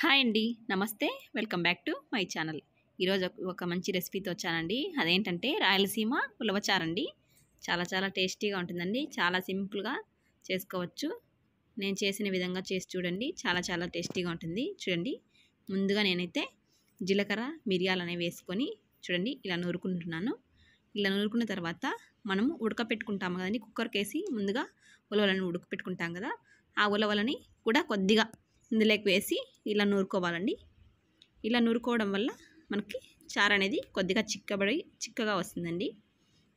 Hi అండి, నమస్తే. Welcome back to my channel. ఈరోజు ఒక మంచి రెసిపీతో వచ్చానండి. అదేంటంటే రాయలసీమ ఉలవచారండి. చాలా చాలా టేస్టీగా ఉంటుందండి. చాలా సింపుల్గా చేసుకోవచ్చు. నేను చేసిన విధంగా చేసి చూడండి, చాలా చాలా టేస్టీగా ఉంటుంది. చూడండి, ముందుగా నేనైతే జీలకర్ర మిరియాలు అనేవి వేసుకొని చూడండి ఇలా నూరుకుంటున్నాను. ఇలా నూరుకున్న తర్వాత మనము ఉడకపెట్టుకుంటాము కదండి, కుక్కర్కి వేసి ముందుగా ఉలవలను ఉడకపెట్టుకుంటాం కదా, ఆ ఉలవలని కూడా కొద్దిగా ఇందులోకి వేసి ఇలా నూరుకోవాలండి. ఇలా నూరుకోవడం వల్ల మనకి చారు అనేది కొద్దిగా చిక్కగా వస్తుందండి.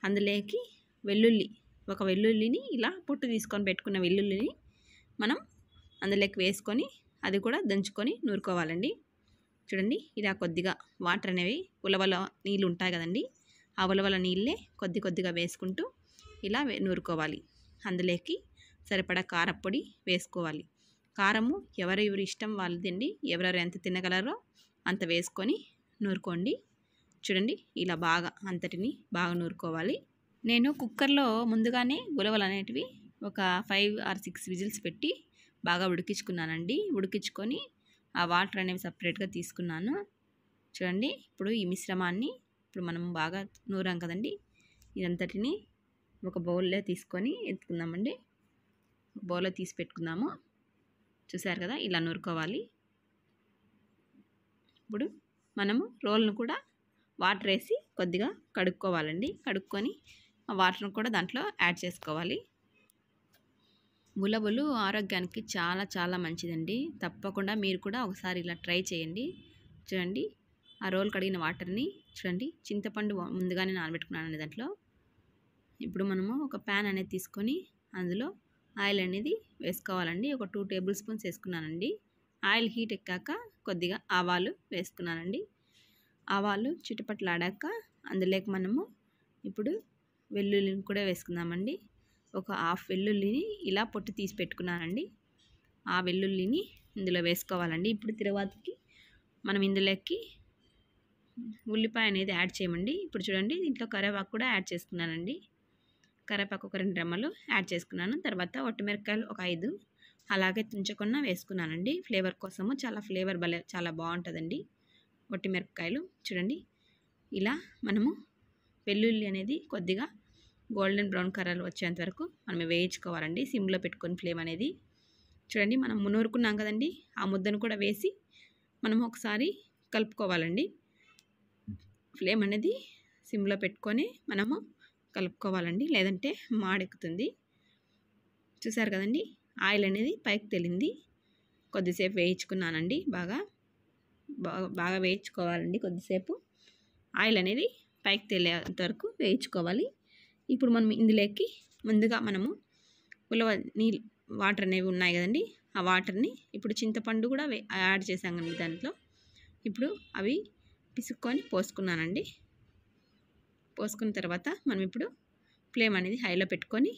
అందులోకి వెల్లుల్లి, ఒక వెల్లుల్లిని ఇలా పొట్టు తీసుకొని పెట్టుకున్న వెల్లుల్లిని మనం అందులోకి వేసుకొని అది కూడా దంచుకొని నూరుకోవాలండి. చూడండి, ఇలా కొద్దిగా వాటర్ అనేవి ఉలవల నీళ్ళు ఉంటాయి కదండి, ఆ ఉలవల నీళ్ళే కొద్దిగా వేసుకుంటూ ఇలా నూరుకోవాలి. అందులోకి సరిపడా కారపొడి వేసుకోవాలి. కారము ఎవరెవరి ఇష్టం వాళ్ళదండి, ఎవరెవరు ఎంత తినగలరో అంత వేసుకొని నూరుకోండి. చూడండి, ఇలా బాగా అంతటిని బాగా నూరుకోవాలి. నేను కుక్కర్లో ముందుగానే ఉలవలు అనేటివి ఒక 5 or 6 విజిల్స్ పెట్టి బాగా ఉడికించుకున్నానండి. ఉడికించుకొని ఆ వాటర్ అనేవి సపరేట్గా తీసుకున్నాను. చూడండి, ఇప్పుడు ఈ మిశ్రమాన్ని ఇప్పుడు మనం బాగా నూరాం కదండి, ఇదంతటిని ఒక బౌల్లో తీసుకొని ఎత్తుకుందామండి. బౌల్లో తీసి పెట్టుకుందాము. చూసారు కదా, ఇలా నూరుకోవాలి. ఇప్పుడు మనము రోల్ను కూడా వాటర్ వేసి కొద్దిగా కడుక్కోవాలండి. కడుక్కొని ఆ వాటర్ను కూడా దాంట్లో యాడ్ చేసుకోవాలి. ఉలవలు ఆరోగ్యానికి చాలా చాలా మంచిదండి. తప్పకుండా మీరు కూడా ఒకసారి ఇలా ట్రై చేయండి. చూడండి, ఆ రోల్ కడిగిన వాటర్ని చూడండి, చింతపండు ముందుగానే నానబెట్టుకున్నానండి దాంట్లో. ఇప్పుడు మనము ఒక ప్యాన్ అనేది తీసుకొని అందులో ఆయిల్ అనేది వేసుకోవాలండి. ఒక 2 tablespoons వేసుకున్నానండి. ఆయిల్ హీట్ ఎక్కాక కొద్దిగా ఆవాలు వేసుకున్నానండి. ఆవాలు చిటపట్లాడాక అందులోకి మనము ఇప్పుడు వెల్లుల్లిని కూడా వేసుకుందామండి. ఒక హాఫ్ వెల్లుల్లిని ఇలా పొట్టు తీసి పెట్టుకున్నానండి. ఆ వెల్లుల్లిని ఇందులో వేసుకోవాలండి. ఇప్పుడు తర్వాతకి మనం ఇందులోకి ఉల్లిపాయ అనేది యాడ్ చేయమండి. ఇప్పుడు చూడండి, దీంట్లో కరివేపాకు కూడా యాడ్ చేసుకున్నానండి. కరివేపాకు ఒక 2 రెమ్మలు యాడ్ చేసుకున్నాను. తర్వాత ఒట్టిమిరపకాయలు ఒక 5 అలాగే తుంచకుండా వేసుకున్నానండి ఫ్లేవర్ కోసము. చాలా ఫ్లేవర్ భలే చాలా బాగుంటుందండి ఒట్టిమిరపకాయలు. చూడండి, ఇలా మనము వెల్లుల్లి అనేది కొద్దిగా గోల్డెన్ బ్రౌన్ కలర్ వచ్చేంత వరకు మనం వేయించుకోవాలండి, సిమ్లో పెట్టుకొని ఫ్లేమ్ అనేది. చూడండి, మనం నూరుకున్నాం కదండి, ఆ ముద్దను కూడా వేసి మనం ఒకసారి కలుపుకోవాలండి. ఫ్లేమ్ అనేది సిమ్లో పెట్టుకొని మనము కలుపుకోవాలండి, లేదంటే మాడెక్కుతుంది. చూసారు కదండి, ఆయిల్ అనేది పైకి తేలింది. కొద్దిసేపు వేయించుకున్నానండి. బాగా వేయించుకోవాలండి. కొద్దిసేపు ఆయిల్ అనేది పైకి తేలేంత వరకు వేయించుకోవాలి. ఇప్పుడు మనం ఇందులోకి ముందుగా మనము ఉలవ నీళ్ళు వాటర్ అనేవి ఉన్నాయి కదండి, ఆ వాటర్ని ఇప్పుడు చింతపండు కూడా యాడ్ చేసాం కదండి దాంట్లో. ఇప్పుడు అవి పిసుక్కొని పోసుకున్నానండి. పోసుకున్న తర్వాత మనం ఇప్పుడు ఫ్లేమ్ అనేది హైలో పెట్టుకొని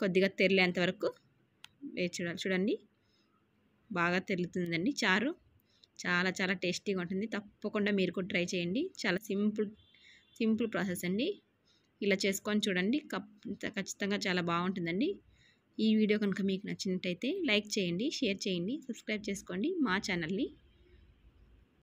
కొద్దిగా తెరిలేంత వరకు వేయించాలి. చూడండి, బాగా తెరులుతుందండి చారు. చాలా చాలా టేస్టీగా ఉంటుంది. తప్పకుండా మీరు కూడా ట్రై చేయండి. చాలా సింపుల్ ప్రాసెస్ అండి. ఇలా చేసుకొని చూడండి, ఖచ్చితంగా చాలా బాగుంటుందండి. ఈ వీడియో కనుక మీకు నచ్చినట్టయితే లైక్ చేయండి, షేర్ చేయండి, సబ్స్క్రైబ్ చేసుకోండి మా ఛానల్ని.